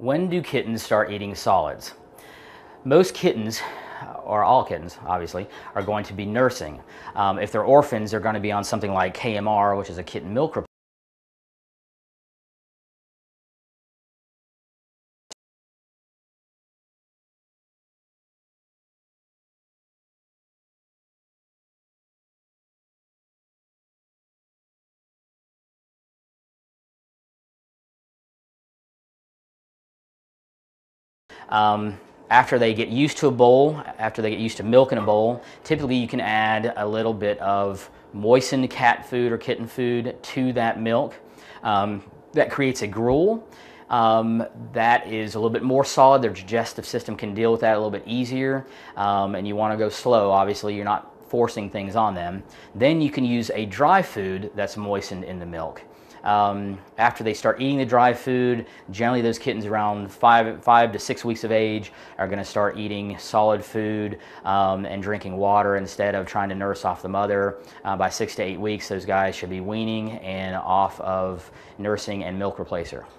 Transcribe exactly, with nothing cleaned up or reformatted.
When do kittens start eating solids? Most kittens, or all kittens obviously, are going to be nursing. Um, if they're orphans, they're going to be on something like K M R, which is a kitten milk replacement. Um, after they get used to a bowl, after they get used to milk in a bowl, typically you can add a little bit of moistened cat food or kitten food to that milk. Um, that creates a gruel. Um, that is a little bit more solid. Their digestive system can deal with that a little bit easier. Um, and you want to go slow. Obviously, you're not forcing things on them. Then you can use a dry food that's moistened in the milk. Um, after they start eating the dry food, generally those kittens around five, five to six weeks of age are going to start eating solid food um, and drinking water instead of trying to nurse off the mother. Uh, by six to eight weeks, those guys should be weaning and off of nursing and milk replacer.